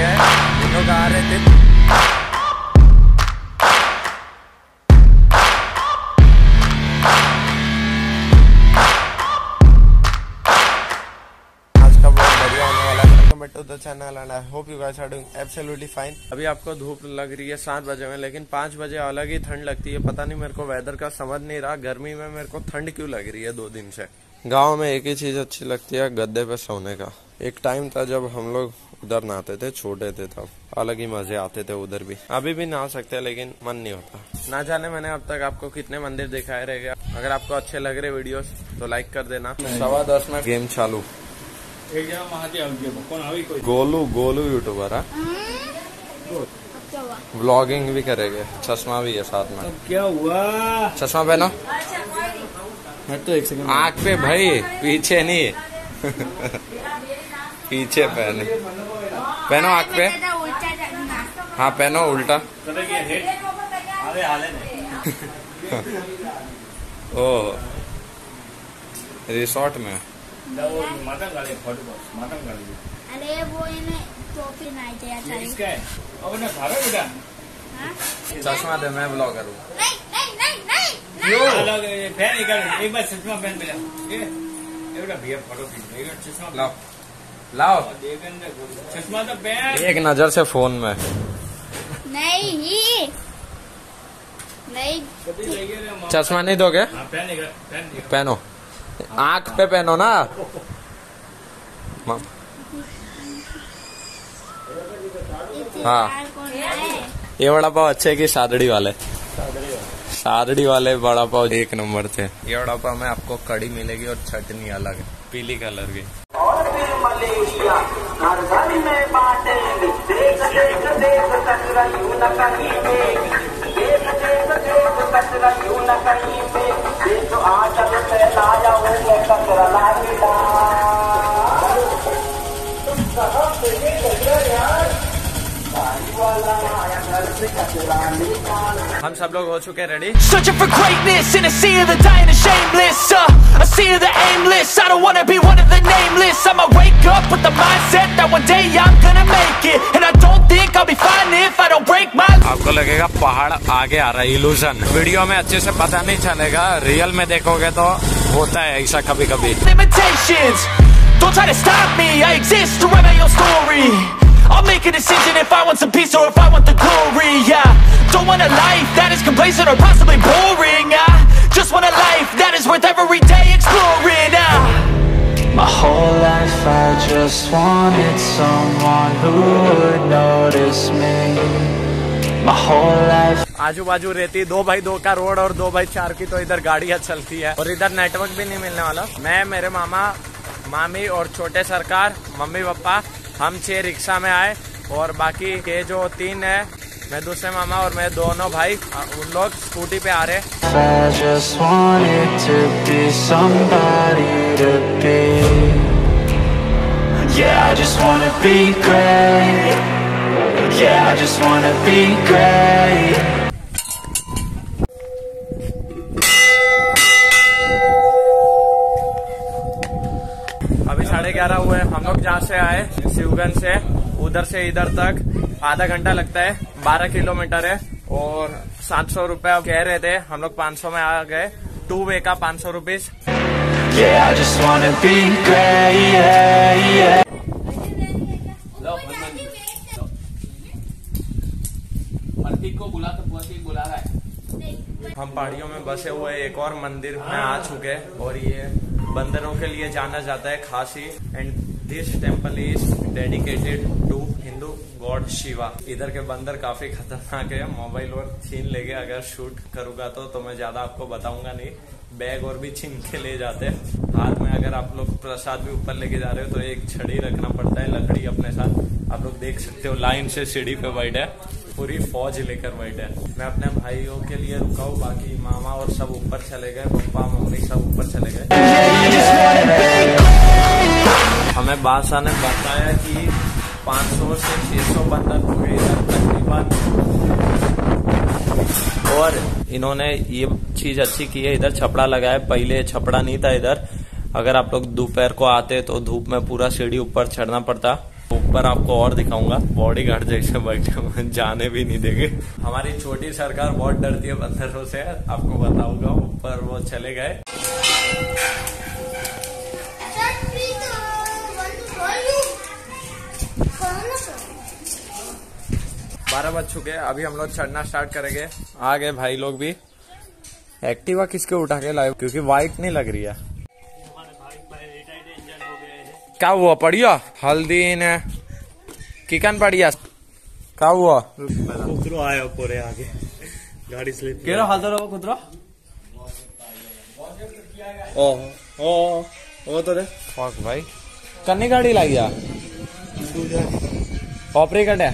गया है, लोग आ रहे थे। Channel and I hope you guys are doing absolutely fine. अभी आपको धूप लग रही है 7 बजे में, लेकिन 5 बजे अलग ही ठंड लगती है। पता नहीं मेरे को वेदर का समझ नहीं रहा, गर्मी में मेरे को ठंड क्यों लग रही है 2 दिन से। गांव में एक ही चीज अच्छी लगती है, गद्दे पे सोने का। एक टाइम था जब हम लोग उधर नहाते थे, छोटे थे तब अलग ही मजे आते थे। उधर भी अभी भी नहा सकते हैं, लेकिन मन नहीं होता। ना जाने मैंने अब तक आपको कितने मंदिर दिखाए रहेगा। अगर आपको अच्छे लग रहे वीडियो तो लाइक कर देना। 10:15 में गेम चालू। एक जना महादेव कौन आवी कोई गोलू, गोलू यूट्यूबर है, व्लॉगिंग भी करेंगे, चश्मा भी है साथ में। तब क्या हुआ, चश्मा पहना। तो एक सेकंड आँख पे भाई, पीछे नहीं पीछे पहने, पहनो आँख पे। हाँ पहनो उल्टा। ओ रिसोर्ट में अरे वो टोपी बेटा, चश्मा दे मैं ब्लॉग करूँ। एक बार चश्मा पहन मिला भैया, फोटो खींच। चश्मा लाओ लाओ, चश्मा तो पहन। एक नजर से फोन में नहीं, चश्मा नहीं दोगे। पहनो आँख पे, पहनो ना। हाँ ये बड़ा पाव अच्छे की सादड़ी वाले, सादड़ी वाले बड़ा पाव एक नंबर थे। ये बड़ा पाव में आपको कड़ी मिलेगी और चटनी अलग है, पीली कलर की। हम सब लोग हो चुके हैं ready. Searching for greatness in a sea of the dying and shameless, a sea of the aimless. I don't wanna be one of the nameless. I'ma wake up with the mindset that one day I'm gonna make it, and I don't think I'll be fine if I don't break my. आपको लगेगा पहाड़ आगे आ रहा है, illusion. Video में अच्छे से पता नहीं चलेगा, रियल में देखोगे तो होता है ऐसा कभी कभी। Limitations, don't try to stop me. I exist to write your story. I'll make a decision if I want some peace or if I want the glory. Yeah, don't want a life that is complacent or possibly boring. I just want a life that is worth every day exploring. My whole life I just wanted someone who would notice me. My whole life. आजू बाजू रहती 2x2 का road और 2x4 की, तो इधर गाड़ियाँ चलती है और इधर नेटवर्क भी नहीं मिलने वाला। मैं, मेरे मामा, मामी और छोटे सरकार, मम्मी पापा, हम 6 रिक्शा में आए और बाकी के जो 3 है, मैं, दूसरे मामा और मेरे दोनों भाई, उन लोग स्कूटी पे आ रहे। अभी 11:30 हुए। हम लोग जहाँ से आए शिवगंज से, उधर से इधर तक आधा घंटा लगता है, 12 किलोमीटर है और 700 रुपए कह रहे थे। हम लोग 500 में आ गए। 2 वे का 500 रुपीज। हम पहाड़ियों में बसे हुए एक और मंदिर में आ चुके और ये बंदरों के लिए जाना जाता है खासी। And this temple is dedicated to Hindu god Shiva. इधर के बंदर काफी खतरनाक है, मोबाइल और छीन लेके। अगर शूट करूंगा तो मैं ज्यादा आपको बताऊंगा नहीं। बैग और भी छीन के ले जाते हैं हाथ में। अगर आप लोग प्रसाद भी ऊपर लेके जा रहे हो तो एक छड़ी रखना पड़ता है, लकड़ी अपने साथ। आप लोग देख सकते हो लाइन से सीढ़ी पे बैठे, पूरी फौज लेकर बैठे। मैं अपने भाइयों के लिए रुका हूँ, बाकी मामा और सब ऊपर चले गए, पप्पा मम्मी सब ऊपर चले गए। हमें बादशाह ने बताया कि 500 से 600 बंदर हुए इधर तकरीबन। और इन्होंने ये चीज अच्छी की है, इधर छपड़ा लगाया। पहले छपड़ा नहीं था इधर। अगर आप लोग दोपहर को आते तो धूप में पूरा सीढ़ी ऊपर चढ़ना पड़ता। एक बार आपको और दिखाऊंगा, बॉडी गार्ड जैसे बैठे जाने भी नहीं देंगे। हमारी छोटी सरकार बहुत डरती है बंदरों से, आपको बताऊंगा। ऊपर वो चले गए। बारह बज चुके हैं, अभी हम लोग चढ़ना स्टार्ट करेंगे। आ गए भाई लोग भी। एक्टिवा किसके उठा के लाए, क्योंकि वाइट नहीं लग रही है। क्या हुआ पड़िया? हल्दी ने किकन पड़िया। क्या हुआ? कुतरो आया पूरे आगे, गाड़ी स्लिप। केरो हालत रहो कुतरो। ओह ओह ओह तोरे। फक भाई। कन्नी गाड़ी लाई या? ऑपरी कट है।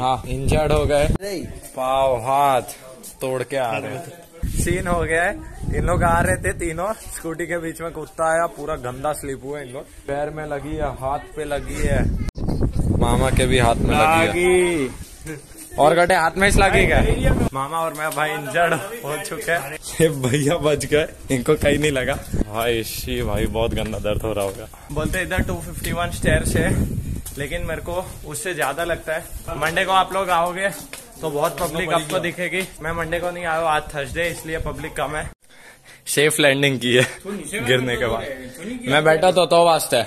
हाँ, इंजर्ड हो गए, पाव हाथ तोड़ के आ रहे। सीन हो गया है। इन लोग आ रहे थे तीनों, स्कूटी के बीच में कुत्ता आया, पूरा गंदा स्लिप हुआ इन लोग। पैर में लगी है, हाथ पे लगी है, मामा के भी हाथ में लगी है। और गटे हाथ में इस लगेगा। मामा और मैं भाई इंजर्ड हो चुके हैं। भैया बच गए, इनको कहीं नहीं लगा। भाई शी भाई बहुत गंदा दर्द हो रहा होगा। बोलते इधर 251 स्टेयर्स है, लेकिन मेरे को उससे ज्यादा लगता है। मंडे को आप लोग आओगे तो बहुत पब्लिक आपको दिखेगी। मैं मंडे को नहीं आया, आज थर्सडे, इसलिए पब्लिक कम है। सेफ लैंडिंग की है गिरने के बाद। मैं बैठा तो वास्ते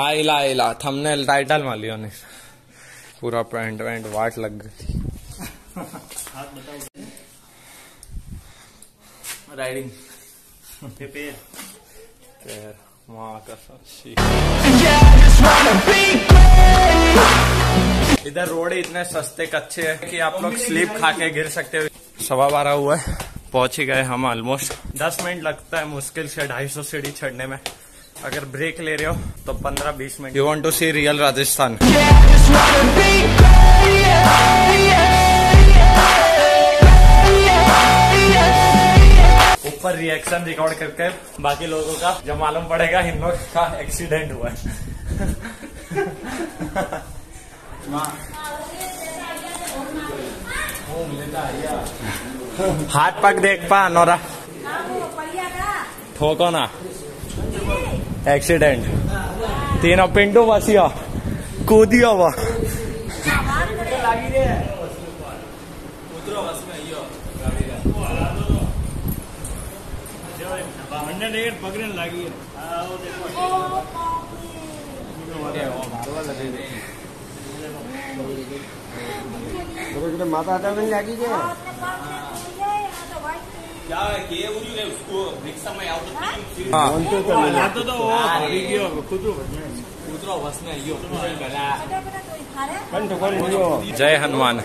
आइला आइला थंबनेल टाइटल वाली होने। पूरा पैंट वैंट वाट लग गई। राइडिंग इधर रोड इतने सस्ते कच्चे हैं कि आप लोग स्लीप खा के गिर सकते हो। 12:15 हुआ है, पहुंच ही गए हम ऑलमोस्ट। 10 मिनट लगता है मुश्किल से 250 सीढ़ी चढ़ने में। अगर ब्रेक ले रहे हो तो 15-20 minute. You want to see real Rajasthan. ऊपर रिएक्शन रिकॉर्ड करके बाकी लोगों का जब मालूम पड़ेगा इन लोग का एक्सीडेंट हुआ है। हाथ पक देख पा नोरा ठोको ना, एक्सीडेंट। तीनों पिंडो बसिया कूदिया हुआ। माता नहीं लगी क्या? जय हनुमान।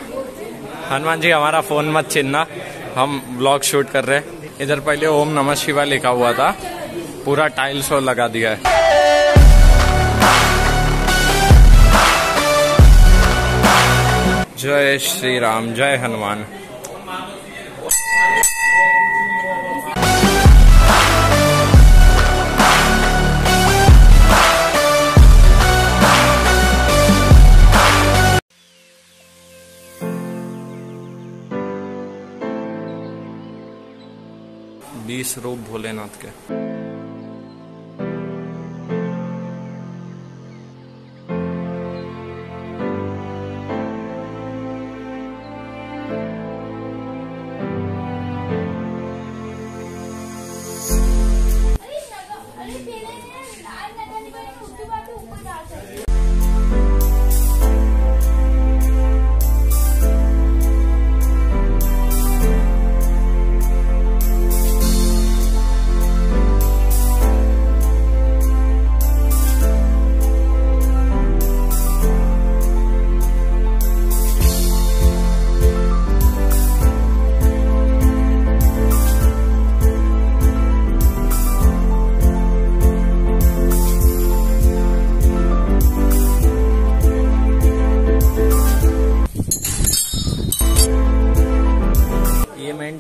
हनुमान जी हमारा फोन मत छीनना, हम ब्लॉग शूट कर रहे हैं। इधर पहले ओम नमः शिवाय लिखा हुआ था, पूरा टाइल्स और लगा दिया है। जय श्री राम, जय हनुमान। बीस रूप भोलेनाथ के।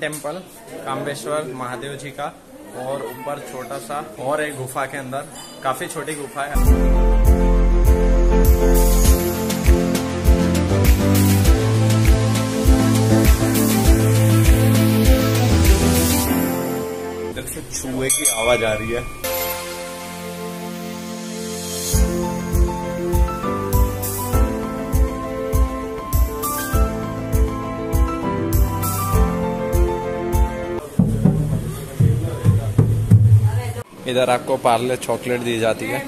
टेम्पल काम्बेश्वर महादेव जी का, और ऊपर छोटा सा और एक गुफा के अंदर। काफी छोटी गुफा है। इधर से चूहे की आवाज आ रही है। इधर आपको पार्ले चॉकलेट दी जाती है।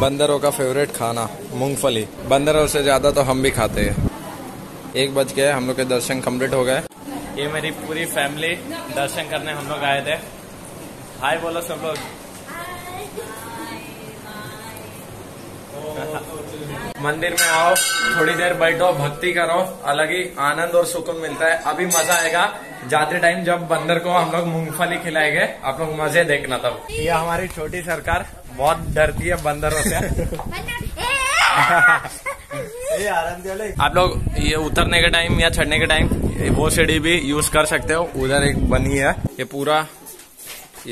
बंदरों का फेवरेट खाना मूंगफली, बंदरों से ज्यादा तो हम भी खाते हैं। 1 बज गए, हम लोग के दर्शन कंप्लीट हो गए। ये मेरी पूरी फैमिली दर्शन करने हम लोग आए थे। हाय बोलो सब लोग। मंदिर में आओ, थोड़ी देर बैठो, भक्ति करो, अलग ही आनंद और सुकून मिलता है। अभी मजा आएगा जाते टाइम जब बंदर को हम लोग मूंगफली खिलाएंगे। आप लोग मजे देखना तब। ये हमारी छोटी सरकार बहुत डरती है बंदरों से। आप लोग ये उतरने के टाइम या चढ़ने के टाइम वो सीढ़ी भी यूज कर सकते हो। उधर एक बनी है, ये पूरा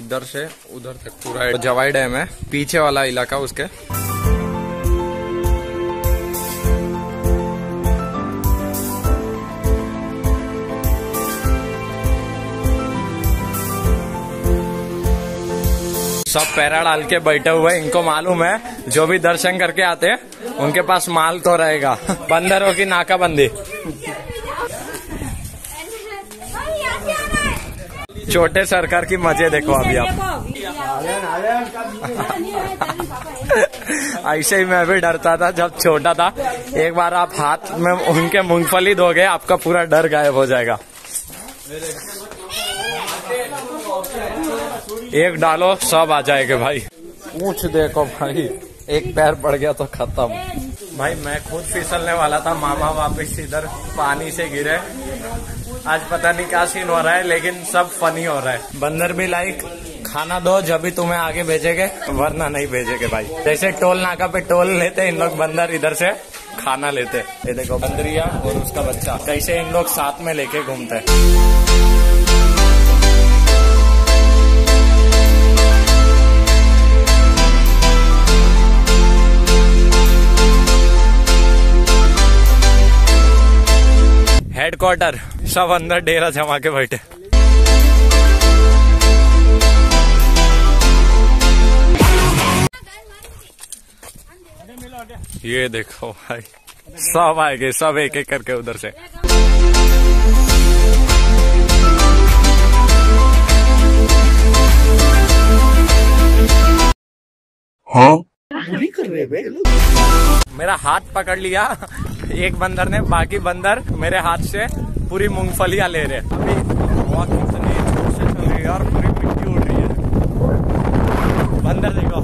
इधर से उधर तक पूरा जवाई डैम है, पीछे वाला इलाका उसके। सब पैरा डाल के बैठे हुए, इनको मालूम है जो भी दर्शन करके आते हैं उनके पास माल तो रहेगा। बंदरों की नाकाबंदी। छोटे सरकार की मजे देखो अभी आप। ऐसे ही मैं भी डरता था जब छोटा था। एक बार आप हाथ में उनके मूंगफली दोगे आपका पूरा डर गायब हो जाएगा। एक डालो सब आ जाएगा भाई। पूछ देखो भाई, एक पैर पड़ गया तो खत्म भाई। मैं खुद फिसलने वाला था, मामा वापस इधर पानी से गिरे। आज पता नहीं क्या सीन हो रहा है लेकिन सब फनी हो रहा है। बंदर भी लाइक खाना दो जब भी तुम्हें आगे भेजेंगे, वरना नहीं भेजेंगे भाई। जैसे टोल नाका पे टोल लेते इन लोग, बंदर इधर से खाना लेते। ये देखो बंदरिया और उसका बच्चा कैसे इन लोग साथ में लेके घूमते। हेडक्वार्टर सब अंदर डेरा जमा के बैठे। ये देखो भाई सब आएंगे, सब एक एक करके उधर से। हाँ नहीं कर रहे बे लोग। मेरा हाथ पकड़ लिया एक बंदर ने, बाकी बंदर मेरे हाथ से पूरी मूंगफलियां ले रहे। अभी बहुत इतनी जोर से चल रही है और पूरी पिट्टी उड़ रही है। बंदर देखो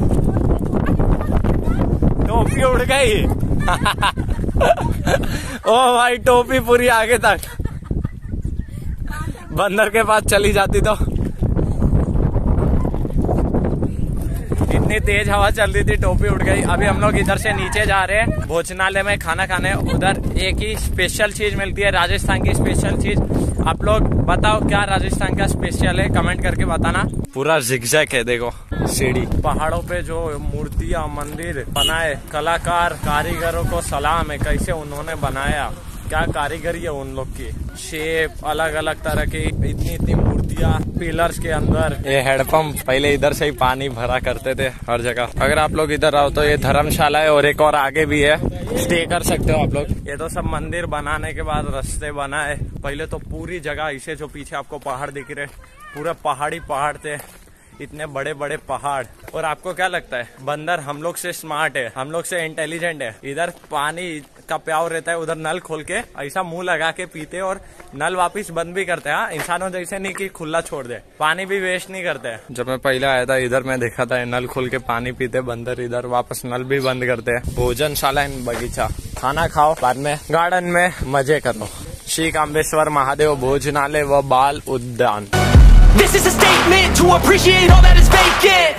टोपी उड़ गई। ओ भाई टोपी पूरी आगे तक बंदर के पास चली जाती तो। तेज हवा चल रही थी, टोपी उड़ गई। अभी हम लोग इधर से नीचे जा रहे हैं भोजनालय में खाना खाने। उधर एक ही स्पेशल चीज मिलती है, राजस्थान की स्पेशल चीज। आप लोग बताओ क्या राजस्थान का स्पेशल है, कमेंट करके बताना। पूरा जिगजैग है देखो सीढ़ी। पहाड़ों पे जो मूर्तियां मंदिर बनाए कलाकार कारीगरों को सलाम है, कैसे उन्होंने बनाया, क्या कारीगरी है उन लोग की। शेप अलग अलग तरह की, इतनी इतनी मूर्तियाँ पिलर्स के अंदर। ये हैंडपम्प पहले इधर से ही पानी भरा करते थे हर जगह। अगर आप लोग इधर आओ तो ये धर्मशाला है और एक और आगे भी है, स्टे कर सकते हो आप लोग। ये तो सब मंदिर बनाने के बाद रास्ते बनाए। पहले तो पूरी जगह इसे जो पीछे आपको पहाड़ दिख रहे पूरा पहाड़ी पहाड़ थे, इतने बड़े बड़े पहाड़। और आपको क्या लगता है बंदर हम लोग से स्मार्ट है, हम लोग से इंटेलिजेंट है। इधर पानी का प्याव रहता है, उधर नल खोल के ऐसा मुंह लगा के पीते और नल वापस बंद भी करते हैं। इंसानों जैसे नहीं कि खुला छोड़ दे, पानी भी वेस्ट नहीं करते। जब मैं पहले आया था इधर मैं देखा था नल खोल के पानी पीते बंदर, इधर वापस नल भी बंद करते है। भोजनशाला एंड बगीचा, खाना खाओ, बाद में गार्डन में मजे करो। श्री काम्बेश्वर महादेव भोजनालय व बाल उद्यान। This is a statement to appreciate all that is vacant.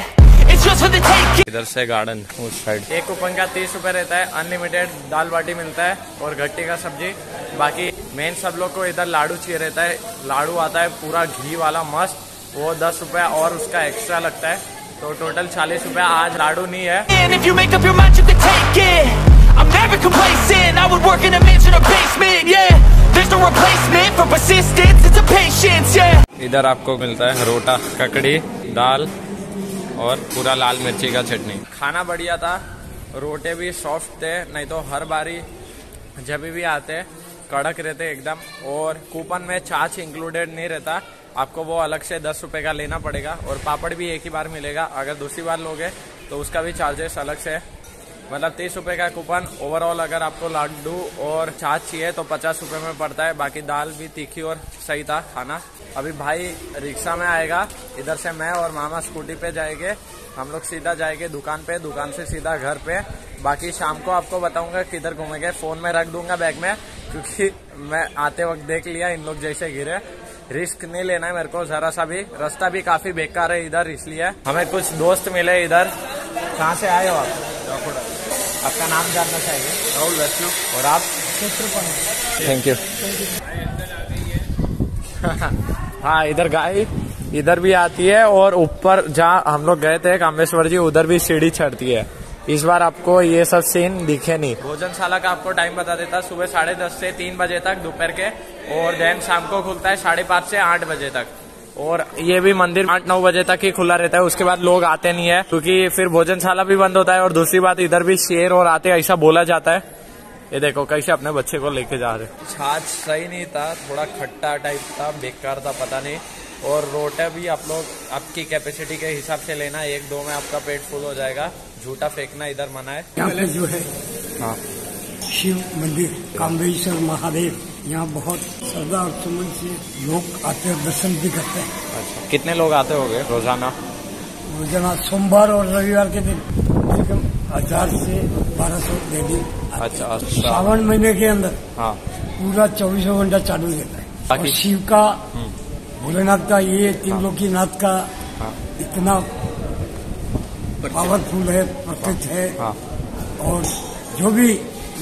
It's just for the taking. इधर से गार्डन उस साइड। एक कूपन का 30 रुपए रहता है, अनलिमिटेड दाल बाटी मिलता है और गट्टी का सब्जी। बाकी मेन सब लोग को इधर लाडू चाहिए रहता है, लाडू आता है पूरा घी वाला मस्त, वो 10 रुपया और उसका एक्स्ट्रा लगता है, तो टोटल 40 रुपया आज लाडू नहीं है। No replacement for persistence, it's a patience, yeah. इधर आपको मिलता है रोटा, ककड़ी, दाल, और पूरा लाल मिर्ची का चटनी। खाना बढ़िया था, रोटे भी सॉफ्ट थे, नहीं तो हर बारी जब भी आते कड़क रहते एकदम। और कूपन में छाछ इंक्लूडेड नहीं रहता, आपको वो अलग से 10 रुपये का लेना पड़ेगा। और पापड़ भी एक ही बार मिलेगा, अगर दूसरी बार लोगे तो उसका भी चार्जेस अलग से, मतलब 30 रुपये का कूपन। ओवरऑल अगर आपको लड्डू और छाछ चाहिए तो 50 रुपये में पड़ता है। बाकी दाल भी तीखी और सही था खाना। अभी भाई रिक्शा में आएगा, इधर से मैं और मामा स्कूटी पे जाएंगे, हम लोग सीधा जाएंगे दुकान पे, दुकान से सीधा घर पे। बाकी शाम को आपको बताऊंगा किधर घूमेंगे, फ़ोन में रख दूंगा बैग में, क्योंकि मैं आते वक्त देख लिया इन लोग जैसे गिरे। रिस्क नहीं लेना है मेरे को ज़रा सा भी। रास्ता भी काफ़ी बेकार है इधर, इसलिए हमें कुछ दोस्त मिले इधर। कहाँ से आए हो आप? आपका नाम जानना चाहिए? राहुल वैष्णव। और आप? Thank you. हाँ, इधर गाय इधर भी आती है, और ऊपर जहाँ हम लोग गए थे कामेश्वर जी, उधर भी सीढ़ी चढ़ती है। इस बार आपको ये सब सीन दिखे नहीं। भोजनशाला का आपको टाइम बता देता, सुबह 10:30 से 3 बजे तक दोपहर के, और देन शाम को खुलता है 5:30 से 8 बजे तक। और ये भी मंदिर 8-9 बजे तक ही खुला रहता है, उसके बाद लोग आते नहीं है, क्योंकि फिर भोजनशाला भी बंद होता है। और दूसरी बात, इधर भी शेर और आते ऐसा बोला जाता है। ये देखो कैसे अपने बच्चे को लेके जा रहे। छाछ सही नहीं था, थोड़ा खट्टा टाइप था, बेकार था, पता नहीं। और रोटा भी आप लोग आपकी कैपेसिटी के हिसाब से लेना, 1-2 में आपका पेट फुल हो जाएगा। झूठा फेंकना इधर मना है। पैलेस जो है, हाँ, शिव मंदिर काम्बेश्वर महादेव, यहाँ बहुत श्रद्धा और सुमन से लोग आते हैं, दर्शन भी करते हैं। अच्छा, कितने लोग आते होंगे रोजाना? रोजाना सोमवार और रविवार के दिन कम से कम 1000 से 1200 दिन। अच्छा, सावन महीने के अंदर हाँ, पूरा 24 घंटा चालू रहता है। और शिव का, भोलेनाथ का, ये त्रिलोकीनाथ का इतना पावरफुल है, परफेक्ट है। और जो भी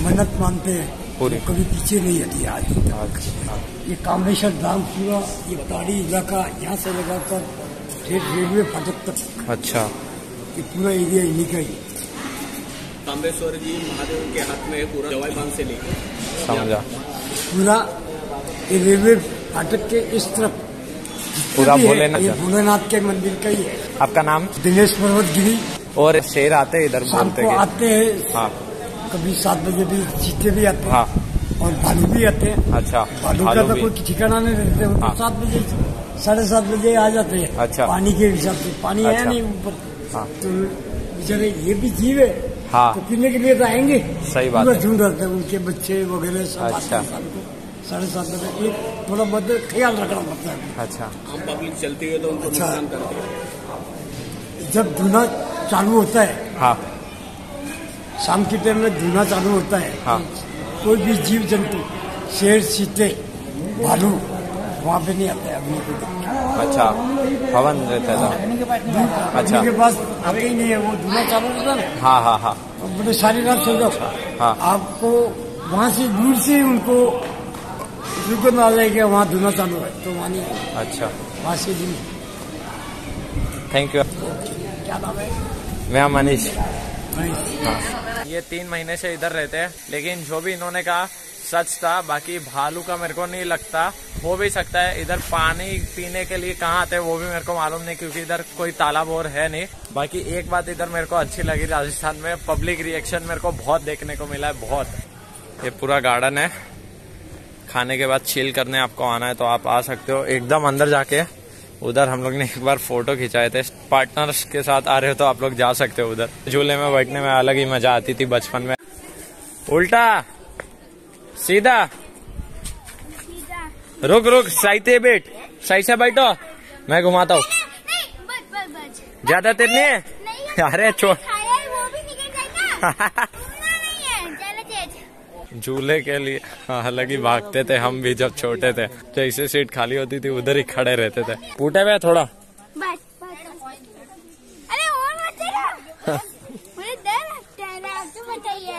मन्नत मानते हैं कभी पीछे नहीं आती। आज ये कामेश्वर धाम पूरा ये पहाड़ी इलाका, यहाँ से लगाकर रेलवे फाटक तक, अच्छा, ये पूरा एरिया इन्हीं का ही। कामेश्वर जी महादेव के हाथ में पूरा जवाई बांध से लेकर समझा पूरा ये रेलवे फाटक के इस तरफ पूरा भोलेनाथ के मंदिर का ही है। आपका नाम? दिनेश पर्वत गिरी। और शेर आते हैं इधर, बोलते हैं, आते हैं हाँ, कभी 7 बजे भी, चीते भी आते हैं हाँ, और भालू भी आते हैं। अच्छा, भालू का तो कोई ठिकाना नहीं रहते हैं हाँ। 7 बजे 7:30 बजे आ जाते हैं। अच्छा, पानी के हिसाब से पानी है नहीं ऊपर हाँ, तो बेचारे ये भी जीव है हाँ, तो पीने के लिए तो आएंगे। सही बात है, झुंड रहते हैं उनके बच्चे वगैरह सब। अच्छा, 7:30 बजे थोड़ा बहुत ख्याल रखना पड़ता है। अच्छा, आम पब्लिक चलती है तो उनको नुकसान करते हैं। जब धुना चालू होता है हाँ, शाम के टाइम में धुना चालू होता है हाँ, कोई भी जीव जंतु, शेर, चीते, भालू वहाँ पे नहीं आता है। अच्छा, हवन रहता था। अच्छा, उनके पास आते ही नहीं है, वो धुना चालू होता है हाँ हाँ हाँ, बड़े सारी रात चल जाओ। आपको वहाँ से दूर से उनको रुकन आ जाएगा, वहाँ धुना चालू है तो वहाँ नहीं। अच्छा, वहाँ से जी। Thank you. क्या नाम है? मैं मनीष। हाँ, ये 3 महीने से इधर रहते हैं, लेकिन जो भी इन्होंने कहा सच था। बाकी भालू का मेरे को नहीं लगता, हो भी सकता है। इधर पानी पीने के लिए कहाँ आते हैं वो भी मेरे को मालूम नहीं, क्योंकि इधर कोई तालाब और है नहीं। बाकी एक बात इधर मेरे को अच्छी लगी राजस्थान में, पब्लिक रिएक्शन मेरे को बहुत देखने को मिला है, बहुत। ये पूरा गार्डन है, खाने के बाद चिल करने आपको आना है तो आप आ सकते हो। एकदम अंदर जाके उधर हम लोग ने एक बार फोटो खिंचाए थे। पार्टनर्स के साथ आ रहे हो तो आप लोग जा सकते हो उधर। झूले में बैठने में अलग ही मजा आती थी बचपन में। उल्टा सीधा, रुक रुक, साइते बैठ, सही से बैठो, मैं घुमाता हूँ। ज्यादा तेज नहीं है, अरे छोड़। झूले के लिए अलग ही भागते थे हम भी जब छोटे थे। जैसे सीट खाली होती थी उधर ही खड़े रहते थे। टूटे हुए थोड़ा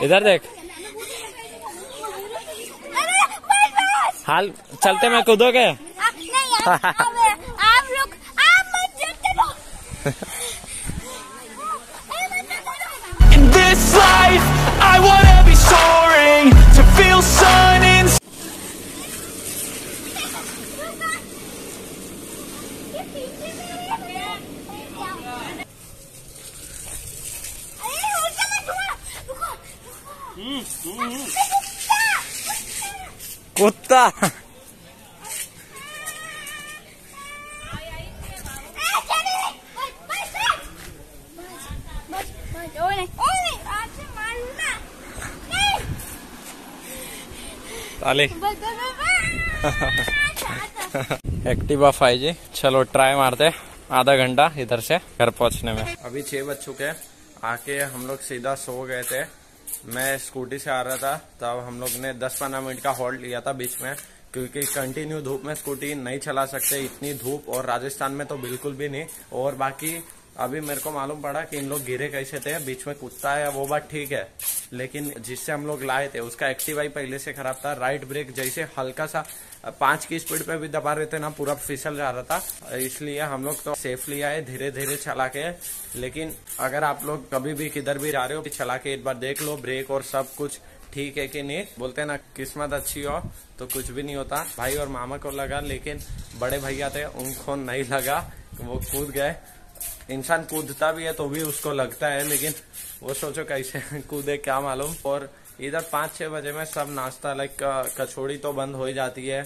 इधर देख, हाल चलते में कूदोगे। कुत्ता। एक्टिवा 5G, चलो ट्राई मारते आधा घंटा इधर से घर पहुंचने में। अभी 6 बज चुके हैं, आके हम लोग सीधा सो गए थे। मैं स्कूटी से आ रहा था तब हम लोग ने 10-15 मिनट का हॉल्ट लिया था बीच में, क्योंकि कंटिन्यू धूप में स्कूटी नहीं चला सकते, इतनी धूप, और राजस्थान में तो बिल्कुल भी नहीं। और बाकी अभी मेरे को मालूम पड़ा कि इन लोग गिरे कैसे थे, बीच में कुत्ता है वो बात ठीक है, लेकिन जिससे हम लोग लाए थे उसका एक्टिवा पहले से खराब था। राइट ब्रेक जैसे हल्का सा 5 की स्पीड पे भी दबा रहे थे ना, पूरा फिसल जा रहा था। इसलिए हम लोग तो सेफली आए, धीरे धीरे चला के। लेकिन अगर आप लोग कभी भी किधर भी जा रहे हो, चला के एक बार देख लो ब्रेक और सब कुछ ठीक है कि नहीं। बोलते हैं ना किस्मत अच्छी हो तो कुछ भी नहीं होता। भाई और मामा को लगा, लेकिन बड़े भैया थे उनको नहीं लगा, वो कूद गए। इंसान कूदता भी है तो भी उसको लगता है, लेकिन वो सोचो कैसे कूदे क्या मालूम। और इधर 5-6 बजे में सब नाश्ता, लाइक कचौड़ी तो बंद हो ही जाती है।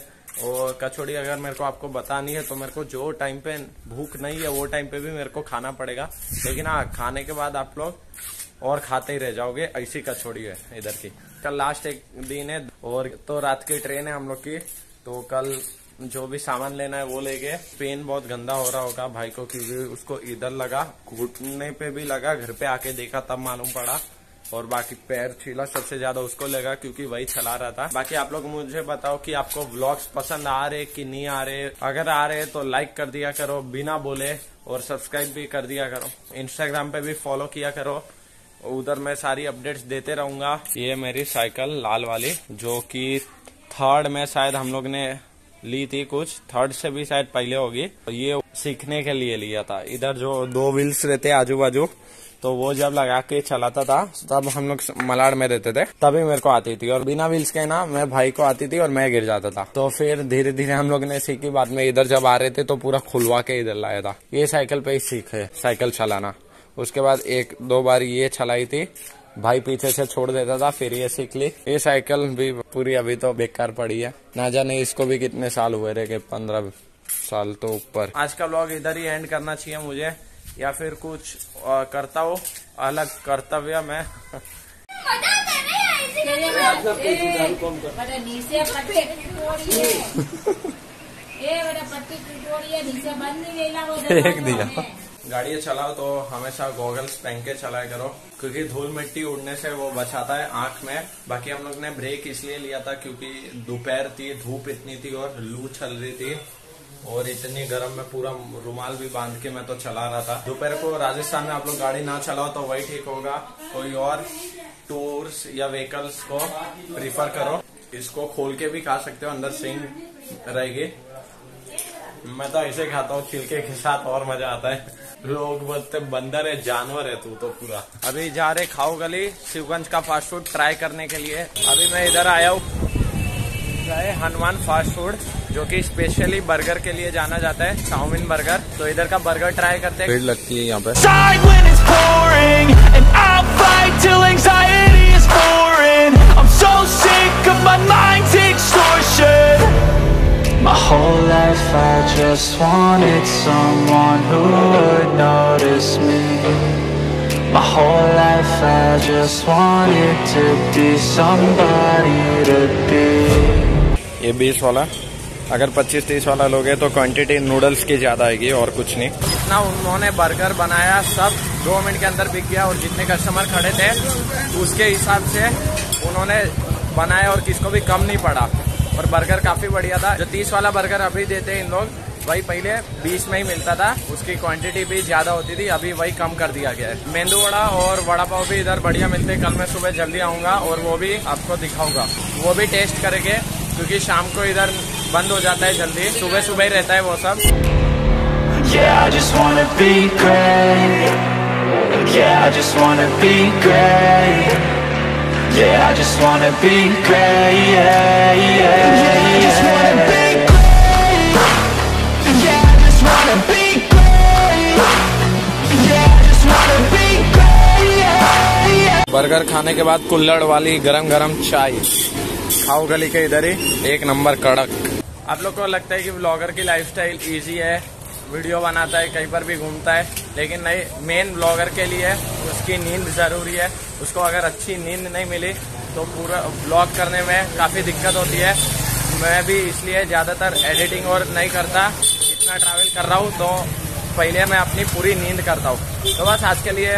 और कचौड़ी अगर मेरे को आपको बतानी है तो मेरे को जो टाइम पे भूख नहीं है वो टाइम पे भी मेरे को खाना पड़ेगा, लेकिन हाँ खाने के बाद आप लोग और खाते ही रह जाओगे, ऐसी कचौड़ी है इधर की। कल लास्ट एक दिन है और तो रात की ट्रेन है हम लोग की, तो कल जो भी सामान लेना है वो लेके। पेन बहुत गंदा हो रहा होगा भाई को, क्योंकि उसको इधर लगा, घुटने पे भी लगा, घर पे आके देखा तब मालूम पड़ा। और बाकी पैर छीला सबसे ज्यादा उसको लगा, क्योंकि वही चला रहा था। बाकी आप लोग मुझे बताओ कि आपको व्लॉग्स पसंद आ रहे कि नहीं आ रहे। अगर आ रहे तो लाइक कर दिया करो बिना बोले, और सब्सक्राइब भी कर दिया करो। इंस्टाग्राम पे भी फॉलो किया करो, उधर मैं सारी अपडेट्स देते रहूंगा। ये मेरी साइकिल लाल वाली, जो की 3rd में शायद हम लोग ने ली थी, कुछ 3rd से भी शायद पहले होगी। ये सीखने के लिए लिया था। इधर जो 2 व्हील्स रहते आजू बाजू, तो वो जब लगा के चलाता था तब हम लोग मलाड़ में रहते थे, तभी मेरे को आती थी। और बिना व्हील्स के ना मैं भाई को आती थी और मैं गिर जाता था। तो फिर धीरे धीरे हम लोग ने सीखी। बाद में इधर जब आ रहे थे तो पूरा खुलवा के इधर लाया था। ये साइकिल पे ही सीखे साइकिल चलाना। उसके बाद 1-2 बार ये चलाई थी, भाई पीछे से छोड़ देता था, फिर ये सीख ली। ये साइकिल भी पूरी अभी तो बेकार पड़ी है, ना जाने इसको भी कितने साल हुए रहे के 15 साल तो ऊपर। आज का व्लॉग इधर ही एंड करना चाहिए मुझे, या फिर कुछ करता हो अलग कर्तव्य मैं। एक दिया। गाड़ियाँ चलाओ तो हमेशा गॉगल्स पहन के चलाया करो, क्योंकि धूल मिट्टी उड़ने से वो बचाता है आंख में। बाकी हम लोग ने ब्रेक इसलिए लिया था क्योंकि दोपहर थी, धूप इतनी थी और लू चल रही थी, और इतनी गर्म में पूरा रुमाल भी बांध के मैं तो चला रहा था। दोपहर को राजस्थान में आप लोग गाड़ी ना चलाओ तो वही ठीक होगा, कोई और टूर्स या व्हीकल्स को प्रीफर करो। इसको खोल के भी खा सकते हो, अंदर सींग रहेगी। मैं तो ऐसे खाता हूँ छिलके के साथ, और मजा आता है। लोग बोलते बंदर है, जानवर है तू तो पूरा। अभी जा रहे खाओ गली शिवगंज का फास्ट फूड ट्राई करने के लिए। अभी मैं इधर आया हूँ हनुमान फास्ट फूड, जो कि स्पेशली बर्गर के लिए जाना जाता है, चाउमिन बर्गर। तो इधर का बर्गर ट्राई करते हैं। भीड़ लगती है यहाँ पे। My whole life I just wanted someone who would notice me. My whole life I just wanted to be somebody to be. ये 20 वाला, अगर 25-30 वाला लोगे तो क्वांटिटी नूडल्स की ज्यादा आएगी और कुछ नहीं। इतना उन्होंने बर्गर बनाया, सब 2 मिनट के अंदर बिक गया, और जितने कस्टमर खड़े थे उसके हिसाब से उन्होंने बनाया और किसको भी कम नहीं पड़ा। और बर्गर काफी बढ़िया था। जो 30 वाला बर्गर अभी देते हैं इन लोग, वही पहले 20 में ही मिलता था, उसकी क्वांटिटी भी ज्यादा होती थी, अभी वही कम कर दिया गया है। मेंदू वड़ा और वड़ा पाव भी इधर बढ़िया मिलते हैं। कल मैं सुबह जल्दी आऊंगा और वो भी आपको दिखाऊंगा, वो भी टेस्ट करेंगे, क्योंकि शाम को इधर बंद हो जाता है जल्दी, सुबह सुबह ही रहता है वो सब। Yeah, yeah, I just wanna be great, yeah, yeah, yeah, I just wanna be great, yeah, I just wanna be great, yeah, I just wanna be great, yeah. Burger burger खाने के बाद कुल्हड़ वाली गरम गरम चाय, खाओ गली के इधर ही एक नंबर कड़क। आप लोग को लगता है कि ब्लॉगर की लाइफस्टाइल इजी है, वीडियो बनाता है, कहीं पर भी घूमता है, लेकिन नहीं, मेन ब्लॉगर के लिए उसकी नींद जरूरी है। उसको अगर अच्छी नींद नहीं मिली तो पूरा ब्लॉग करने में काफ़ी दिक्कत होती है। मैं भी इसलिए ज़्यादातर एडिटिंग और नहीं करता, इतना ट्रैवल कर रहा हूँ तो पहले मैं अपनी पूरी नींद करता हूँ। तो बस आज के लिए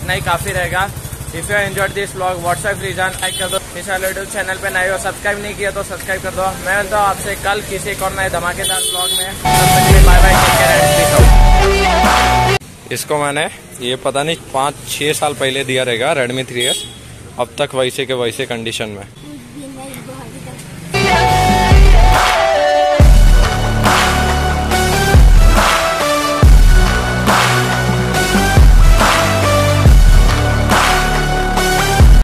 इतना ही काफ़ी रहेगा। If you enjoyed this blog WhatsApp reason like कर दो। इस यूट्यूब चैनल पे नए हो, सब्सक्राइब नहीं किया तो सब्सक्राइब कर दो। मैं तो आपसे कल किसी एक और नए धमाकेदार ब्लॉग में बाय बाय। इसको मैंने ये पता नहीं 5-6 साल पहले दिया रहेगा रेडमी 3S, अब तक वैसे के वैसे कंडीशन में।